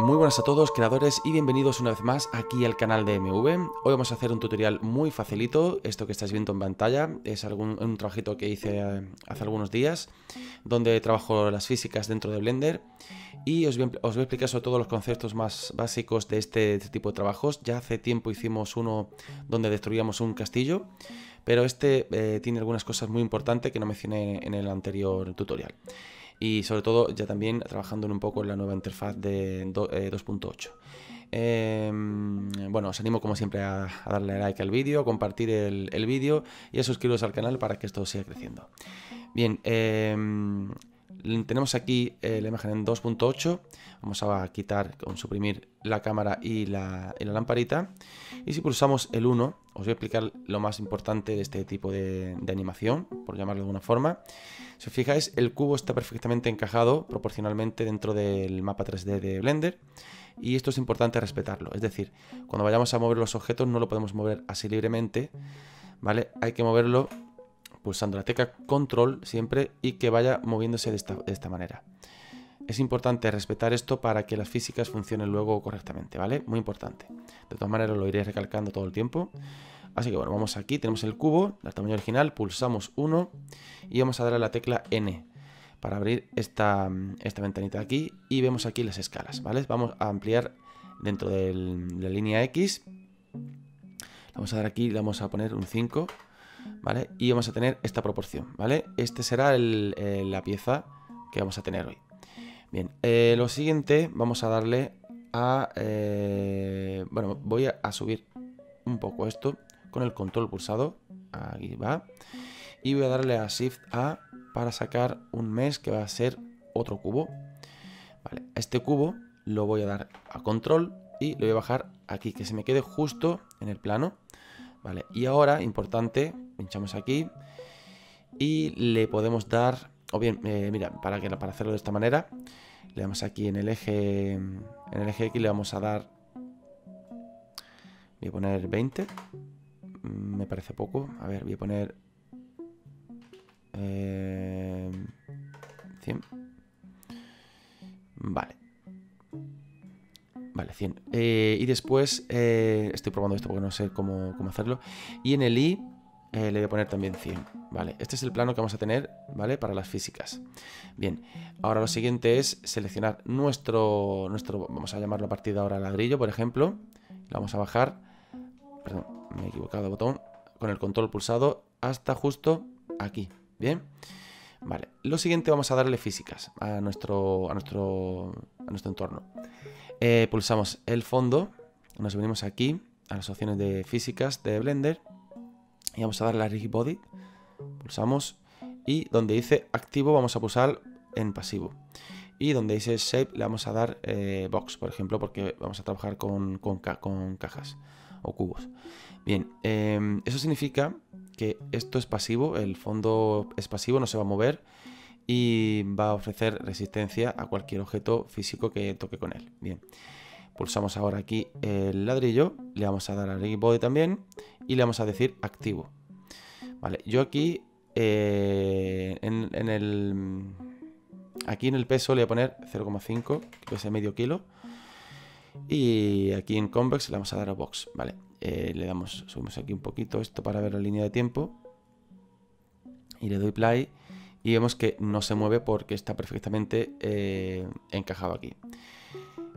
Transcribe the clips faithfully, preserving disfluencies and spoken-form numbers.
Muy buenas a todos creadores y bienvenidos una vez más aquí al canal de M V. Hoy vamos a hacer un tutorial muy facilito. Esto que estáis viendo en pantalla es algún, un trabajito que hice hace algunos días, donde trabajo las físicas dentro de Blender y os voy, os voy a explicar sobre todo los conceptos más básicos de este, este tipo de trabajos. Ya hace tiempo hicimos uno donde destruíamos un castillo, pero este eh, tiene algunas cosas muy importantes que no mencioné en el anterior tutorial. Y sobre todo ya también trabajando un poco en la nueva interfaz de dos punto ocho. Eh, bueno, os animo como siempre a, a darle like al vídeo, a compartir el, el vídeo y a suscribiros al canal para que esto siga creciendo. Bien, eh, tenemos aquí eh, la imagen en dos punto ocho. Vamos a quitar, con suprimir la cámara y la, y la lamparita. Y si pulsamos el uno, os voy a explicar lo más importante de este tipo de, de animación, por llamarlo de alguna forma. Si os fijáis, el cubo está perfectamente encajado proporcionalmente dentro del mapa tres D de Blender. Y esto es importante respetarlo. Es decir, cuando vayamos a mover los objetos no lo podemos mover así libremente, ¿vale? Hay que moverlo pulsando la tecla Control siempre y que vaya moviéndose de esta, de esta manera. Es importante respetar esto para que las físicas funcionen luego correctamente, ¿vale? Muy importante. De todas maneras lo iré recalcando todo el tiempo. Así que bueno, vamos aquí, tenemos el cubo, el tamaño original, pulsamos uno y vamos a darle a la tecla N para abrir esta, esta ventanita aquí y vemos aquí las escalas, ¿vale? Vamos a ampliar dentro del, de la línea X. Vamos a dar aquí, le vamos a poner un cinco, ¿vale? Y vamos a tener esta proporción, ¿vale? Este será el, eh, la pieza que vamos a tener hoy. Bien, eh, lo siguiente vamos a darle a... Eh, bueno, voy a, a subir un poco esto con el control pulsado. Ahí va. Y voy a darle a Shift A para sacar un mesh que va a ser otro cubo. Vale, este cubo lo voy a dar a control y lo voy a bajar aquí, que se me quede justo en el plano. Vale, y ahora, importante, pinchamos aquí y le podemos dar, o bien, eh, mira, para, que, para hacerlo de esta manera, le damos aquí en el eje, en el eje X le vamos a dar, voy a poner veinte, me parece poco, a ver, voy a poner eh, cien, vale. Vale, cien. Eh, y después, eh, estoy probando esto porque no sé cómo, cómo hacerlo. Y en el Y eh, le voy a poner también cien. Vale, este es el plano que vamos a tener, ¿vale? Para las físicas. Bien, ahora lo siguiente es seleccionar nuestro, nuestro vamos a llamarlo a partir de ahora ladrillo, por ejemplo. Lo vamos a bajar, perdón, me he equivocado de botón, con el control pulsado hasta justo aquí, ¿bien? Vale, lo siguiente vamos a darle físicas a nuestro, a nuestro, a nuestro entorno. Eh, pulsamos el fondo, nos venimos aquí a las opciones de físicas de Blender y vamos a darle a Rigid Body, pulsamos y donde dice activo vamos a pulsar en pasivo y donde dice Shape le vamos a dar eh, Box, por ejemplo, porque vamos a trabajar con, con, ca con cajas o cubos. Bien, eh, eso significa que esto es pasivo, el fondo es pasivo, no se va a mover y va a ofrecer resistencia a cualquier objeto físico que toque con él. Bien, pulsamos ahora aquí el ladrillo, le vamos a dar a Rigid Body también y le vamos a decir activo. Vale, yo aquí eh, en, en el aquí en el peso le voy a poner cero coma cinco, que pesa medio kilo, y aquí en Convex le vamos a dar a Box. Vale, eh, le damos, subimos aquí un poquito esto para ver la línea de tiempo y le doy play. Y vemos que no se mueve porque está perfectamente eh, encajado aquí.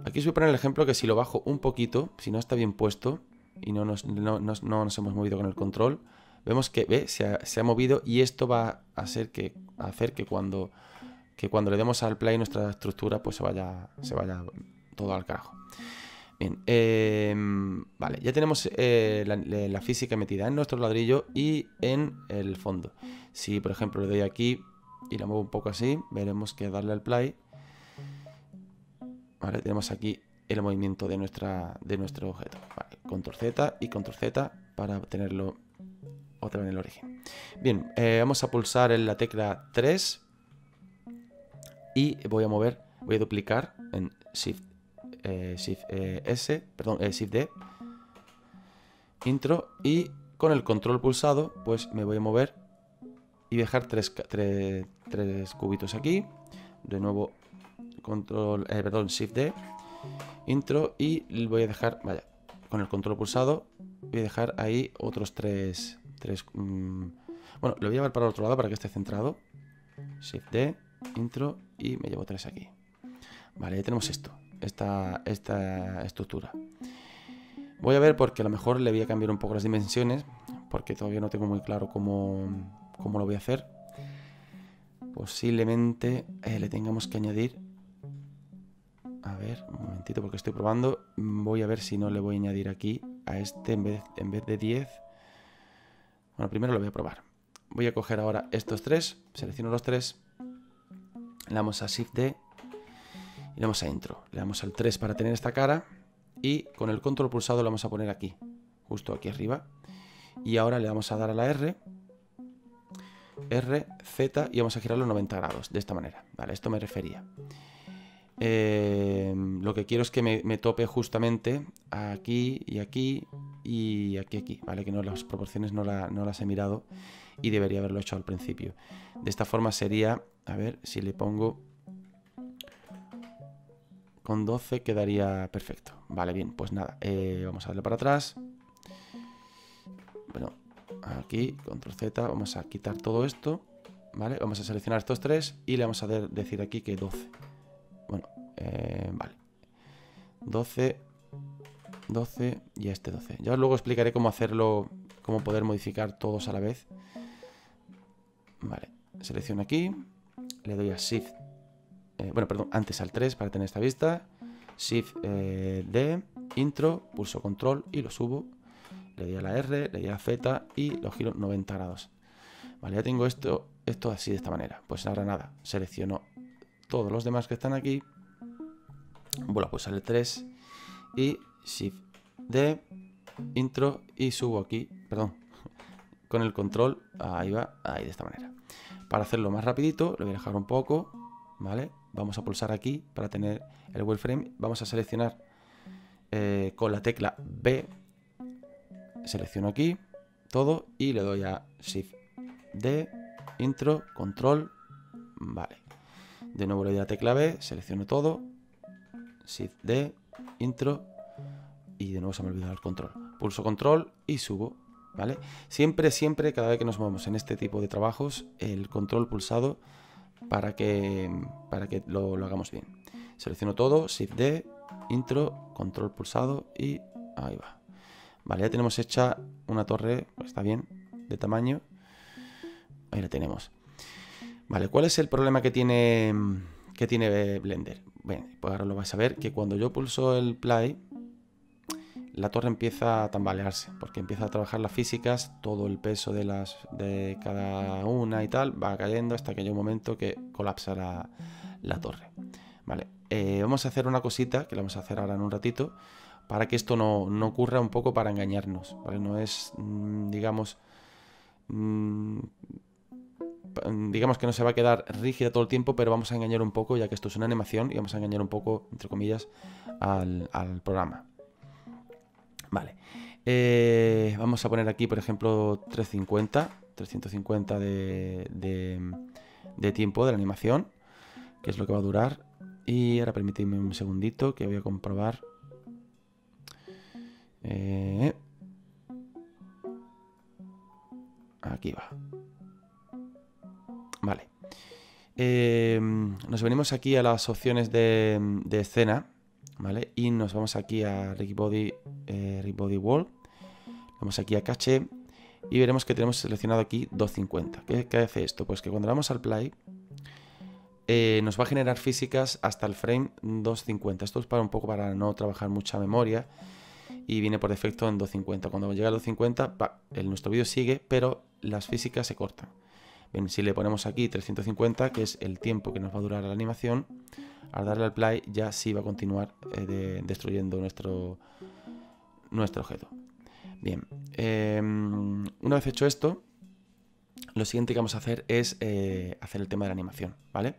Aquí os voy a poner el ejemplo que si lo bajo un poquito, si no está bien puesto y no nos, no, no, no nos hemos movido con el control, vemos que ve, se, ha, se ha movido y esto va a hacer que, a hacer que, cuando, que cuando le demos al play nuestra estructura pues se vaya, se vaya todo al carajo. Bien, eh, vale, ya tenemos eh, la, la física metida en nuestro ladrillo y en el fondo. Si por ejemplo le doy aquí y la muevo un poco así, veremos que darle al play. Vale, tenemos aquí el movimiento de, nuestra, de nuestro objeto. Vale, control Z y control Z para tenerlo otra vez en el origen. Bien, eh, vamos a pulsar en la tecla tres y voy a mover, voy a duplicar en Shift, eh, Shift eh, S, perdón, eh, Shift D, intro, y con el control pulsado pues me voy a mover y dejar tres, tres, tres cubitos aquí. De nuevo, control, eh, perdón, Shift D. intro y voy a dejar, vaya, con el control pulsado, voy a dejar ahí otros tres, tres mmm, bueno, lo voy a llevar para el otro lado para que esté centrado, Shift D, intro y me llevo tres aquí. Vale, ya tenemos esto, esta, esta estructura. Voy a ver porque a lo mejor le voy a cambiar un poco las dimensiones, porque todavía no tengo muy claro cómo, cómo lo voy a hacer. Posiblemente eh, le tengamos que añadir... A ver, un momentito, porque estoy probando. Voy a ver si no le voy a añadir aquí a este en vez, en vez de diez. Bueno, primero lo voy a probar. Voy a coger ahora estos tres, selecciono los tres, le damos a Shift D y le damos a Intro. Le damos al tres para tener esta cara. Y con el control pulsado lo vamos a poner aquí, justo aquí arriba. Y ahora le vamos a dar a la R, R, Z y vamos a girarlo noventa grados, de esta manera. Vale, esto me refería. Eh, lo que quiero es que me, me tope justamente aquí y aquí y aquí, aquí. Vale, que no, las proporciones no, la, no las he mirado y debería haberlo hecho al principio. De esta forma sería, a ver si le pongo... Con doce quedaría perfecto. Vale, bien, pues nada, eh, vamos a darle para atrás. Bueno, aquí, control Z, vamos a quitar todo esto. Vale, vamos a seleccionar estos tres y le vamos a de decir aquí que doce. Bueno, eh, vale. doce, doce y este doce. Ya luego explicaré cómo hacerlo, cómo poder modificar todos a la vez. Vale, selecciono aquí, le doy a Shift. Eh, bueno, perdón, antes al tres para tener esta vista. Shift eh, D, intro, pulso control y lo subo. Le doy a la R, le doy a Z y lo giro noventa grados. Vale, ya tengo esto, esto así de esta manera. Pues ahora nada, selecciono todos los demás que están aquí. Vuelvo a pulsar el tres y Shift D, intro y subo aquí, perdón, con el control, ahí va, ahí de esta manera. Para hacerlo más rapidito, lo voy a dejar un poco, ¿vale? Vamos a pulsar aquí para tener el wireframe. Vamos a seleccionar eh, con la tecla B. Selecciono aquí todo y le doy a Shift D, intro, control. Vale. De nuevo le doy a la tecla B, selecciono todo. Shift D, intro. Y de nuevo se me ha olvidado el control. Pulso control y subo. ¿Vale? Siempre, siempre, cada vez que nos movemos en este tipo de trabajos, el control pulsado. Para que, para que lo, lo hagamos bien. Selecciono todo, Shift D, intro, control pulsado y ahí va. Vale, ya tenemos hecha una torre, está bien, de tamaño. Ahí la tenemos. Vale, ¿cuál es el problema que tiene, que tiene Blender? Bueno, pues ahora lo vais a ver, que cuando yo pulso el play, la torre empieza a tambalearse, porque empieza a trabajar las físicas, todo el peso de, las, de cada una y tal, va cayendo hasta que llega un momento que colapsa la, la torre. Vale, eh, vamos a hacer una cosita, que la vamos a hacer ahora en un ratito, para que esto no, no ocurra, un poco para engañarnos, ¿vale? No es, digamos, digamos que no se va a quedar rígida todo el tiempo, pero vamos a engañar un poco, ya que esto es una animación, y vamos a engañar un poco, entre comillas, al, al programa. Vale, eh, vamos a poner aquí, por ejemplo, trescientos cincuenta de, de, de tiempo de la animación, que es lo que va a durar. Y ahora permitidme un segundito que voy a comprobar. Eh, aquí va. Vale. Eh, nos venimos aquí a las opciones de, de escena. ¿Vale? Y nos vamos aquí a Rigidbody, eh, Rigidbody World, vamos aquí a Cache y veremos que tenemos seleccionado aquí doscientos cincuenta. ¿Qué, qué hace esto? Pues que cuando le damos al play eh, nos va a generar físicas hasta el frame doscientos cincuenta. Esto es para un poco para no trabajar mucha memoria y viene por defecto en doscientos cincuenta. Cuando llega a doscientos cincuenta, bah, el, nuestro vídeo sigue, pero las físicas se cortan. Bien, si le ponemos aquí trescientos cincuenta, que es el tiempo que nos va a durar la animación, al darle al play ya sí va a continuar eh, de, destruyendo nuestro, nuestro objeto. Bien, eh, una vez hecho esto, lo siguiente que vamos a hacer es eh, hacer el tema de la animación, ¿vale?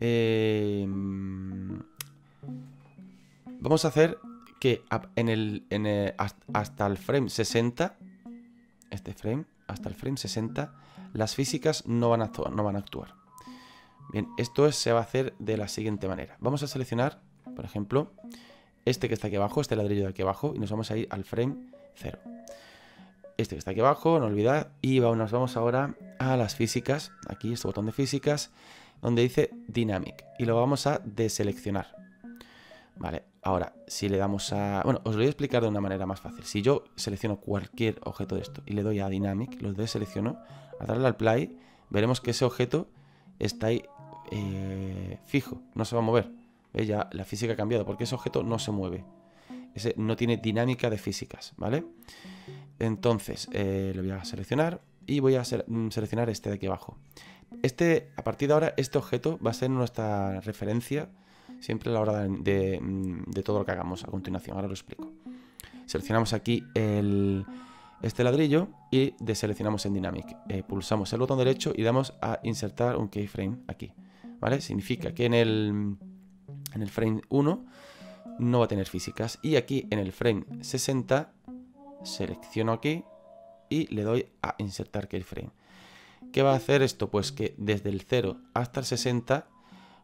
Eh, vamos a hacer que en el, en el, hasta el frame sesenta, este frame, hasta el frame sesenta, las físicas no van a actuar. No van a actuar. Bien, esto es, se va a hacer de la siguiente manera. Vamos a seleccionar, por ejemplo, este que está aquí abajo, este ladrillo de aquí abajo, y nos vamos a ir al frame cero. Este que está aquí abajo, no olvidad, y nos vamos ahora a las físicas, aquí este botón de físicas, donde dice Dynamic, y lo vamos a deseleccionar. Vale, ahora, si le damos a... Bueno, os lo voy a explicar de una manera más fácil. Si yo selecciono cualquier objeto de esto y le doy a Dynamic, lo deselecciono, al darle al play, veremos que ese objeto está ahí eh, fijo, no se va a mover. ¿Veis? Ya la física ha cambiado, porque ese objeto no se mueve. Ese no tiene dinámica de físicas, ¿vale? Entonces, eh, lo voy a seleccionar y voy a seleccionar este de aquí abajo. Este, a partir de ahora, este objeto va a ser nuestra referencia siempre a la hora de, de, de todo lo que hagamos a continuación. Ahora lo explico. Seleccionamos aquí el, este ladrillo y deseleccionamos en Dynamic. Eh, pulsamos el botón derecho y damos a insertar un keyframe aquí, ¿vale? Significa que en el, en el frame uno no va a tener físicas. Y aquí en el frame sesenta selecciono aquí y le doy a insertar keyframe. ¿Qué va a hacer esto? Pues que desde el cero hasta el sesenta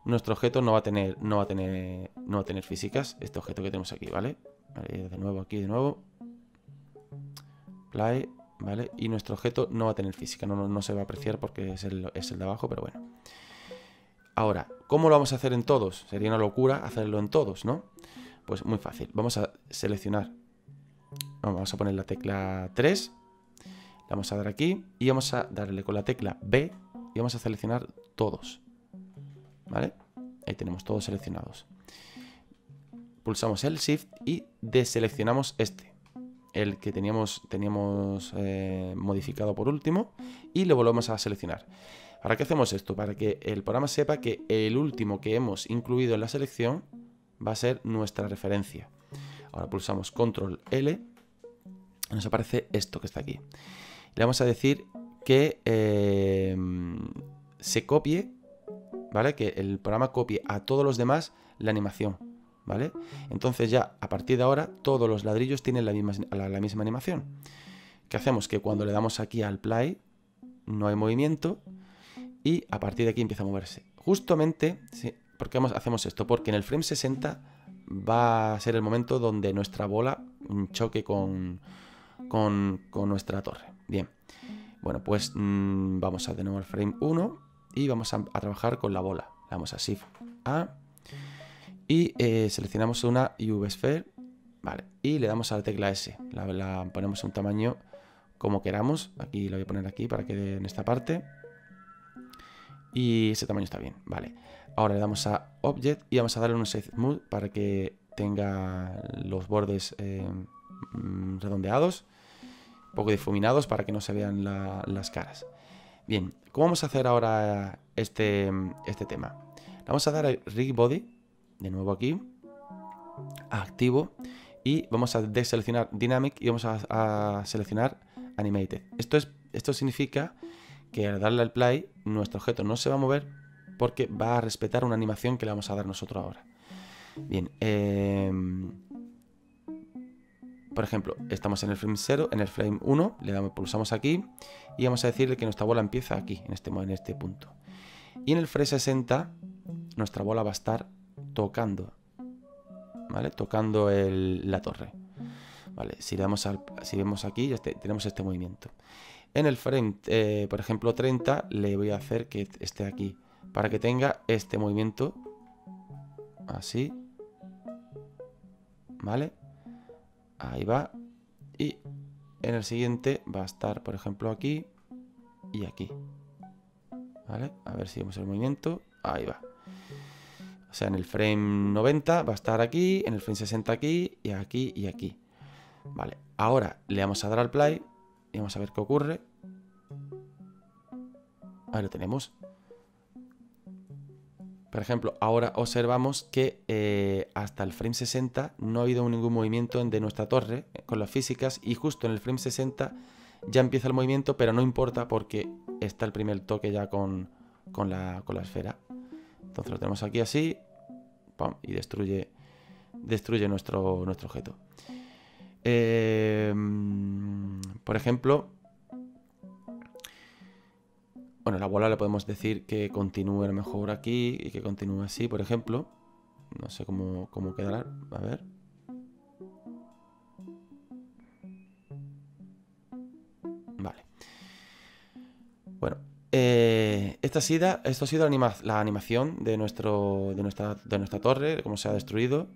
nuestro objeto no va a tener, no va a tener, no va a tener físicas, este objeto que tenemos aquí, ¿vale? Vale, de nuevo aquí, de nuevo. Play, ¿vale? Y nuestro objeto no va a tener física, no, no, no se va a apreciar porque es el, es el de abajo, pero bueno. Ahora, ¿cómo lo vamos a hacer en todos? Sería una locura hacerlo en todos, ¿no? Pues muy fácil, vamos a seleccionar, vamos a poner la tecla tres, le vamos a dar aquí y vamos a darle con la tecla B y vamos a seleccionar todos. ¿Vale? Ahí tenemos todos seleccionados. Pulsamos el Shift y deseleccionamos este, el que teníamos, teníamos eh, modificado por último, y lo volvemos a seleccionar. ¿Para qué hacemos esto? Para que el programa sepa que el último que hemos incluido en la selección va a ser nuestra referencia. Ahora pulsamos Control L y nos aparece esto que está aquí. Le vamos a decir que eh, se copie, ¿vale? Que el programa copie a todos los demás la animación, ¿vale? Entonces ya, a partir de ahora, todos los ladrillos tienen la misma, la, la misma animación. ¿Qué hacemos? Que cuando le damos aquí al play, no hay movimiento y a partir de aquí empieza a moverse. Justamente, ¿sí? ¿Por qué hacemos esto? Porque en el frame sesenta va a ser el momento donde nuestra bola choque con, con, con nuestra torre. Bien, bueno, pues mmm, vamos a de nuevo al frame uno. Y vamos a, a trabajar con la bola. Le damos a Shift A. Y eh, seleccionamos una U V Sphere. Vale. Y le damos a la tecla S. La, la ponemos un tamaño como queramos. Aquí lo voy a poner aquí para que quede en esta parte. Y ese tamaño está bien. Vale. Ahora le damos a Object y vamos a darle un Shape Smooth para que tenga los bordes eh, redondeados. Un poco difuminados para que no se vean la, las caras. Bien, ¿cómo vamos a hacer ahora este, este tema? Le vamos a dar a Rig Body, de nuevo aquí, a activo, y vamos a deseleccionar Dynamic y vamos a, a seleccionar Animated. Esto, es, esto significa que al darle al play, nuestro objeto no se va a mover porque va a respetar una animación que le vamos a dar nosotros ahora. Bien, eh, por ejemplo, estamos en el frame cero, en el frame uno, le damos, pulsamos aquí y vamos a decirle que nuestra bola empieza aquí, en este, en este punto. Y en el frame sesenta, nuestra bola va a estar tocando, ¿vale? Tocando el, la torre. Vale, si le damos al, si vemos aquí, ya este, tenemos este movimiento. En el frame, eh, por ejemplo, treinta, le voy a hacer que esté aquí, para que tenga este movimiento, así, ¿vale? Ahí va, y en el siguiente va a estar, por ejemplo, aquí y aquí, ¿vale? A ver si vemos el movimiento, ahí va. O sea, en el frame noventa va a estar aquí, en el frame sesenta aquí, y aquí y aquí. Vale, ahora le vamos a dar al play y vamos a ver qué ocurre. Ahí lo tenemos. Por ejemplo, ahora observamos que eh, hasta el frame sesenta no ha habido ningún movimiento de nuestra torre con las físicas y justo en el frame sesenta ya empieza el movimiento, pero no importa porque está el primer toque ya con, con, la, con la esfera. Entonces lo tenemos aquí así, ¡pam! Y destruye, destruye nuestro, nuestro objeto. Eh, por ejemplo... Bueno, la bola le podemos decir que continúe a lo mejor aquí y que continúe así, por ejemplo. No sé cómo, cómo quedará. A ver. Vale. Bueno. Eh, esta sida, esto ha sido la, anima la animación de, nuestro, de, nuestra, de nuestra torre, cómo se ha destruido.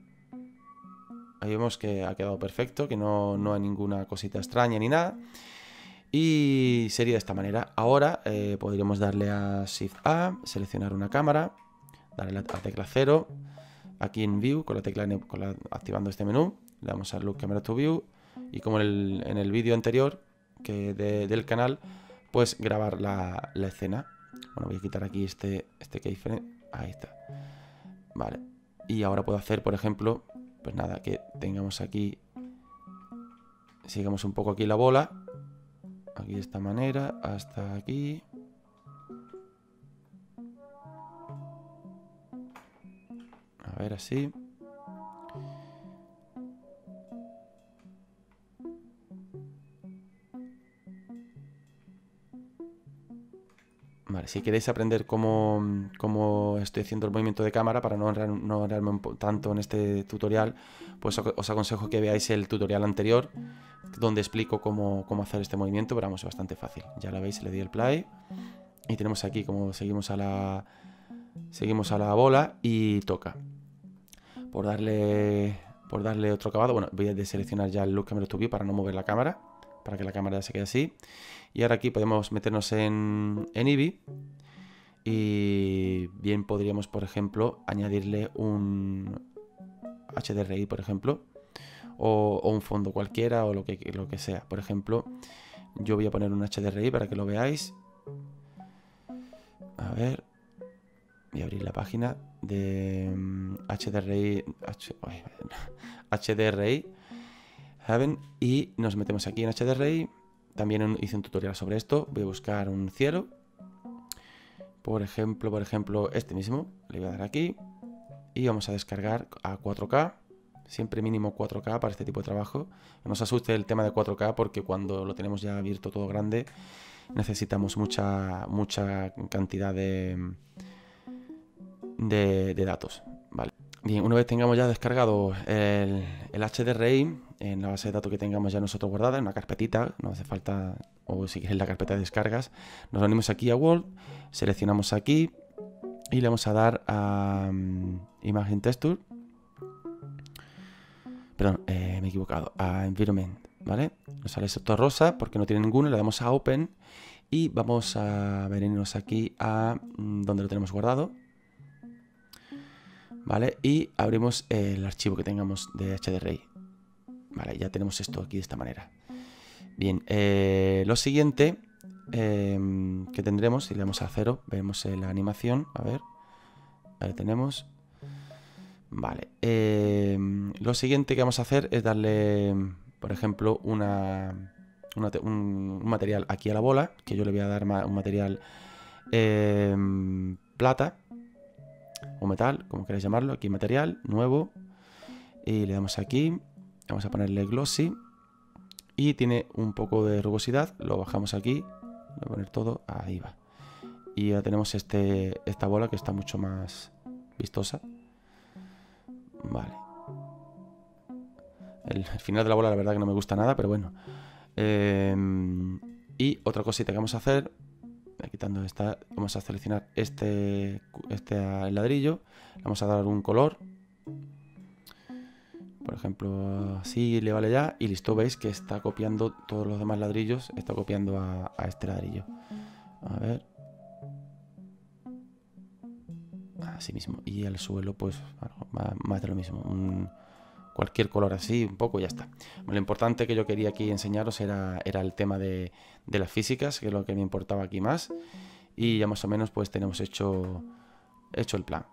Ahí vemos que ha quedado perfecto, que no, no hay ninguna cosita extraña ni nada. Y sería de esta manera. Ahora eh, podríamos darle a Shift A, seleccionar una cámara, darle a la tecla cero, aquí en View, con la tecla N, con la, activando este menú, le damos a Look Camera to View, y como en el, en el vídeo anterior que de, del canal, pues grabar la, la escena. Bueno, voy a quitar aquí este, este keyframe, ahí está. Vale, y ahora puedo hacer, por ejemplo, pues nada, que tengamos aquí, sigamos un poco aquí la bola, aquí de esta manera, hasta aquí. A ver, así. Vale, si queréis aprender cómo, cómo estoy haciendo el movimiento de cámara para no enredarme, no enredarme tanto en este tutorial, pues os aconsejo que veáis el tutorial anterior donde explico cómo, cómo hacer este movimiento, pero vamos, es bastante fácil. Ya lo veis, le di el play y tenemos aquí como seguimos a la, seguimos a la bola y toca. Por darle, por darle otro acabado, bueno, voy a deseleccionar ya el Look Camera to View para no mover la cámara, para que la cámara se quede así. Y ahora aquí podemos meternos en, en Eevee. Y bien podríamos, por ejemplo, añadirle un H D R I, por ejemplo. O, o un fondo cualquiera, o lo que, lo que sea. Por ejemplo, yo voy a poner un H D R I para que lo veáis. A ver. Voy a abrir la página de H D R I. H, uy, H D R I. Y nos metemos aquí en H D R I. También hice un tutorial sobre esto. Voy a buscar un cielo. Por ejemplo, por ejemplo, este mismo. Le voy a dar aquí. Y vamos a descargar a cuatro K. Siempre mínimo cuatro K para este tipo de trabajo. No os asuste el tema de cuatro K porque cuando lo tenemos ya abierto todo grande necesitamos mucha, mucha cantidad de, de, de datos. Vale. Bien, una vez tengamos ya descargado el, el H D R I en la base de datos que tengamos ya nosotros guardada, en una carpetita, no hace falta, o si queréis la carpeta de descargas, nos venimos aquí a Word, seleccionamos aquí y le vamos a dar a um, Image Texture, perdón, eh, me he equivocado, a Environment, ¿vale? Nos sale esto rosa porque no tiene ninguno, le damos a Open y vamos a venirnos aquí a um, donde lo tenemos guardado. Vale, y abrimos el archivo que tengamos de H D R I. Vale, ya tenemos esto aquí de esta manera. Bien, eh, lo siguiente eh, que tendremos, si le damos a cero, vemos eh, la animación, a ver, ahí tenemos. Vale, eh, lo siguiente que vamos a hacer es darle, por ejemplo, una, una un, un material aquí a la bola, que yo le voy a dar ma un material eh, plata, o metal, como queráis llamarlo, aquí material, nuevo, y le damos aquí, vamos a ponerle glossy, y tiene un poco de rugosidad, lo bajamos aquí, voy a poner todo, ahí va, y ya tenemos este, esta bola que está mucho más vistosa. Vale, el, el final de la bola la verdad que no me gusta nada, pero bueno, eh, y otra cosita que vamos a hacer, quitando esta, vamos a seleccionar este, este ladrillo, le vamos a dar un color, por ejemplo, así le vale ya, y listo, veis que está copiando todos los demás ladrillos, está copiando a, a este ladrillo, a ver, así mismo, y al suelo pues más de lo mismo, un, cualquier color así, un poco y ya está. Lo importante que yo quería aquí enseñaros era, era el tema de, de las físicas, que es lo que me importaba aquí más. Y ya más o menos pues tenemos hecho, hecho el plan.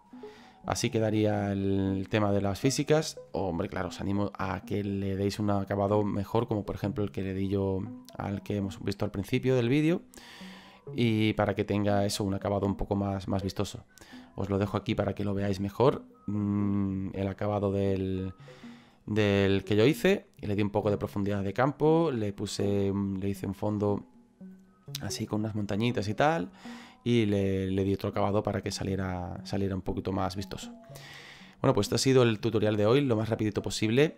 Así quedaría el tema de las físicas. Hombre, claro, os animo a que le deis un acabado mejor, como por ejemplo el que le di yo al que hemos visto al principio del vídeo. Y para que tenga eso, un acabado un poco más, más vistoso. Os lo dejo aquí para que lo veáis mejor. Mm, el acabado del... del que yo hice, le di un poco de profundidad de campo, le puse, le hice un fondo así con unas montañitas y tal, y le, le di otro acabado para que saliera, saliera un poquito más vistoso. Bueno, pues este ha sido el tutorial de hoy, lo más rapidito posible.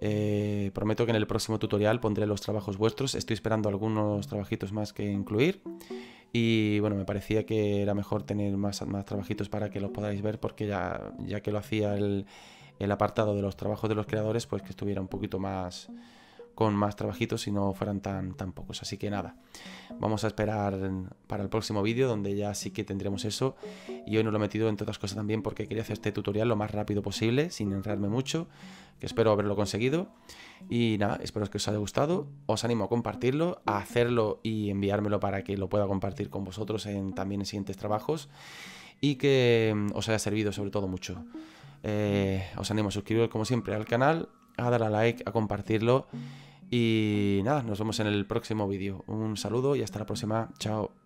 Eh, prometo que en el próximo tutorial pondré los trabajos vuestros. Estoy esperando algunos trabajitos más que incluir. Y bueno, me parecía que era mejor tener más, más trabajitos para que los podáis ver, porque ya, ya que lo hacía el, el apartado de los trabajos de los creadores, pues que estuviera un poquito más... con más trabajitos y no fueran tan, tan pocos. Así que nada, vamos a esperar para el próximo vídeo, donde ya sí que tendremos eso. Y hoy no lo he metido, entre otras cosas, también porque quería hacer este tutorial lo más rápido posible, sin enredarme mucho, que espero haberlo conseguido. Y nada, espero que os haya gustado. Os animo a compartirlo, a hacerlo y enviármelo para que lo pueda compartir con vosotros en, también en siguientes trabajos. Y que os haya servido sobre todo mucho. Eh, os animo a suscribiros, como siempre, al canal, a dar a like, a compartirlo. Y nada, nos vemos en el próximo vídeo. Un saludo y hasta la próxima. Chao.